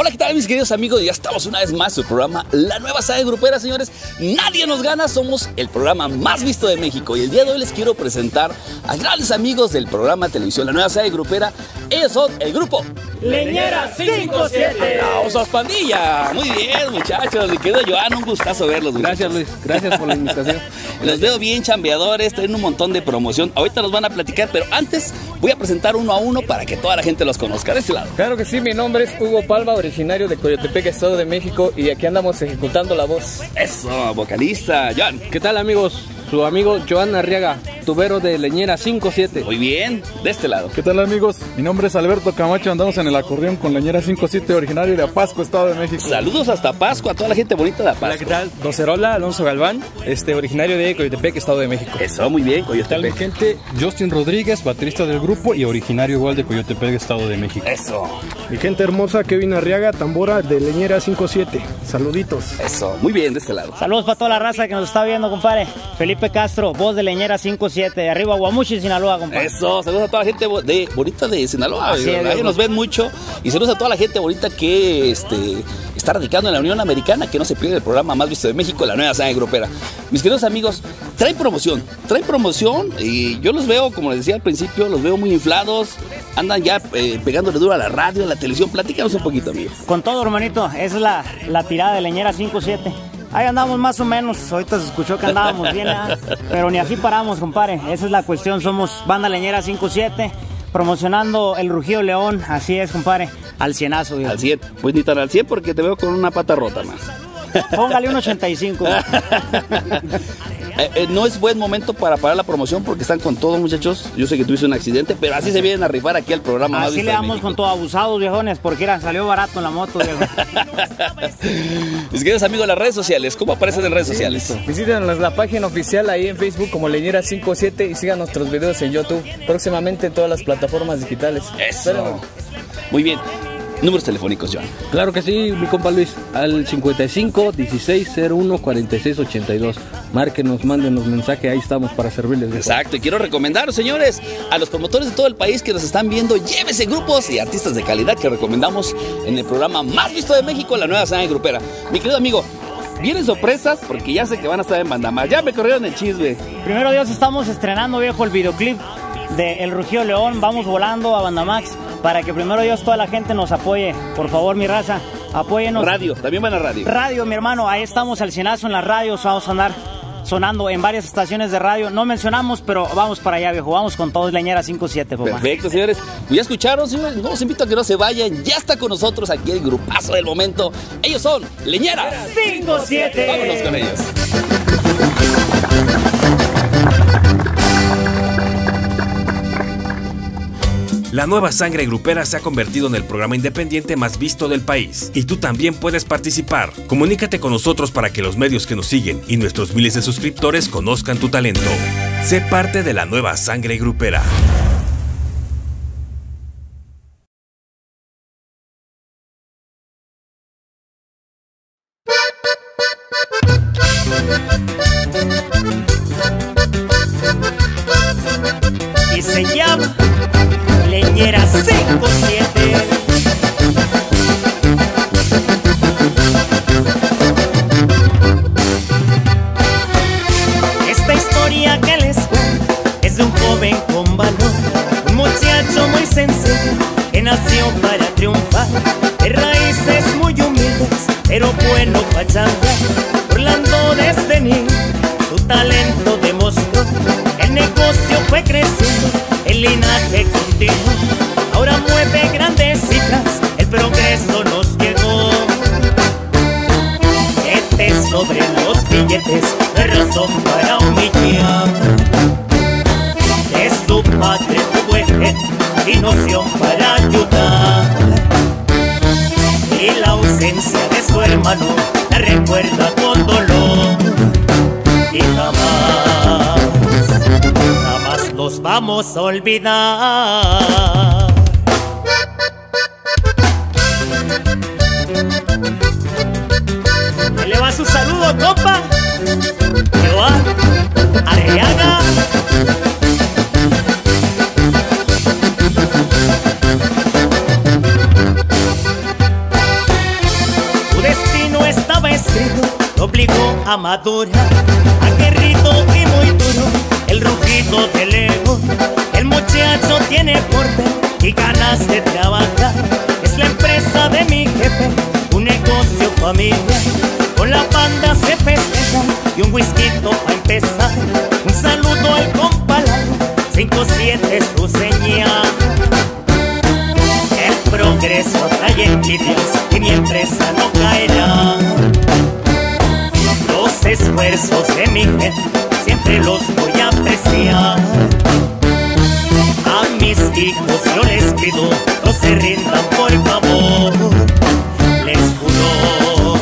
Hola, ¿qué tal, mis queridos amigos? Ya estamos una vez más en su programa La Nueva Saga Grupera, señores. Nadie nos gana, somos el programa más visto de México. Y el día de hoy les quiero presentar a grandes amigos del programa de televisión La Nueva Saga Grupera. Ellos son el grupo Leñera 57. ¡Aplausos, pandilla! Muy bien, muchachos. Me quedo Joan, un gustazo verlos. Gracias, muchachos. Luis. Gracias por la invitación. Los veo bien chambeadores, traen un montón de promoción. Ahorita nos van a platicar, pero antes voy a presentar uno a uno para que toda la gente los conozca. De este lado. Claro que sí, mi nombre es Hugo Palma, originario de Coyotepec, Estado de México, y aquí andamos ejecutando la voz. Eso, vocalista, Joan. ¿Qué tal, amigos? Su amigo Joan Arriaga, tubero de Leñera 57. Muy bien, de este lado. ¿Qué tal, amigos? Mi nombre es Alberto Camacho, andamos en el acordeón con Leñera 57, originario de Apasco, Estado de México. Saludos hasta Apasco, a toda la gente bonita de Apasco. Hola, ¿qué tal? Docerola, Alonso Galván, originario de Coyotepec, Estado de México. Eso, muy bien, Coyotepec. ¿Qué tal, gente? Justin Rodríguez, baterista del grupo y originario igual de Coyotepec, Estado de México. Eso. Mi gente hermosa, Kevin Arriaga, tambora de Leñera 57. Saluditos. Eso, muy bien, de este lado. Saludos para toda la raza que nos está viendo, compadre. Felipe Castro, voz de Leñera 57, arriba Guamuchi, Sinaloa, compadre. Eso, saludos a toda la gente bonita de Sinaloa. Ahí nos ven mucho. Y saludos a toda la gente bonita que está radicando en la Unión Americana, que no se pierde el programa más visto de México, La Nueva Sangre Grupera. Mis queridos amigos, traen promoción y yo los veo, como les decía al principio, los veo muy inflados, andan ya pegándole duro a la radio, a la televisión. Platícanos un poquito, amigo. Con todo, hermanito, es la tirada de Leñera 57. Ahí andamos más o menos, ahorita se escuchó que andábamos bien, pero ni así paramos, compadre, esa es la cuestión. Somos Banda Leñera 57, promocionando El Rugido León, así es, compadre, al cienazo. Digamos. Al 100, pues ni tan al 100 porque te veo con una pata rota más. Póngale un 85. No es buen momento para parar la promoción porque están con todo, muchachos. Yo sé que tuviste un accidente, pero así se vienen a rifar aquí al programa. Así le damos con todo, abusados, viejones, porque salió barato en la moto, viejo. Mis queridos amigos, las redes sociales, ¿cómo aparecen en redes sociales? Visítanos la página oficial ahí en Facebook como Leñera 57 y sigan nuestros videos en YouTube. Próximamente en todas las plataformas digitales. Eso. Espérenos. Muy bien. Números telefónicos, Joan. Claro que sí, mi compa Luis. Al 55-1601-4682. Márquenos, mándenos mensaje, ahí estamos para servirles. Exacto, y quiero recomendaros, señores, a los promotores de todo el país que nos están viendo, llévese grupos y artistas de calidad que recomendamos en el programa más visto de México, La Nueva Sangre Grupera. Mi querido amigo, vienen sorpresas porque ya sé que van a estar en Bandamax. Ya me corrieron el chisme. Primero Dios, estamos estrenando, viejo, el videoclip de El Rugido León. Vamos volando a Bandamax para que primero Dios toda la gente nos apoye. Por favor, mi raza, apóyenos. Radio, también van a radio. Radio, mi hermano, ahí estamos al cienazo en las radios. Vamos a andar sonando en varias estaciones de radio. No mencionamos, pero vamos para allá, viejo. Vamos con todos, Leñera 57, papá. Perfecto, señores. Ya escucharon, señores. Los invito a que no se vayan. Ya está con nosotros aquí el grupazo del momento. Ellos son Leñera 57. Vámonos con ellos. La Nueva Sangre Grupera se ha convertido en el programa independiente más visto del país y tú también puedes participar. Comunícate con nosotros para que los medios que nos siguen y nuestros miles de suscriptores conozcan tu talento. Sé parte de La Nueva Sangre Grupera. Y se llama Leñera 57. Esta historia que les cuento es de un joven con valor, un muchacho muy sencillo que nació para triunfar, de raíces muy humildes pero bueno pa' chambear. Orlando desde niño su talento demostró, el negocio fue creciendo, el linaje continuó, ahora mueve grandes cifras, el progreso nos llegó. Billetes sobre los billetes, no hay razón para humillar. Es tu padre, tu eje, y noción para ayudar. Y la ausencia de su hermano la recuerda con dolor. Y jamás nos vamos a olvidar. Eleva su saludo, compa Joan Arriaga. oveja madura, aguerrido y muy duro, el rugido de león. El muchacho tiene porte y ganas de trabajar, es la empresa de mi jefe, un negocio familiar. Con la banda se festeja y un whisky pa' empezar, un saludo al compa Lalo, 5-7 su señal. El progreso trae envidias y mi empresa no caerá. Los esfuerzos de mi gente siempre los voy a apreciar. A mis hijos yo les pido, no se rindan por favor. Les juro,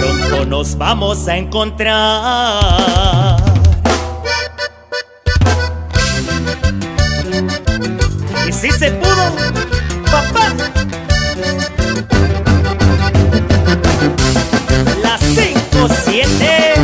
pronto nos vamos a encontrar. Y si se pudo, papá. Las 5-7.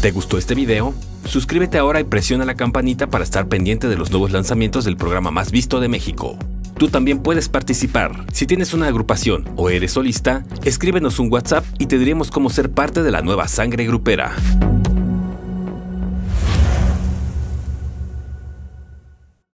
¿Te gustó este video? Suscríbete ahora y presiona la campanita para estar pendiente de los nuevos lanzamientos del programa más visto de México. Tú también puedes participar. Si tienes una agrupación o eres solista, escríbenos un WhatsApp y te diremos cómo ser parte de la nueva sangre grupera.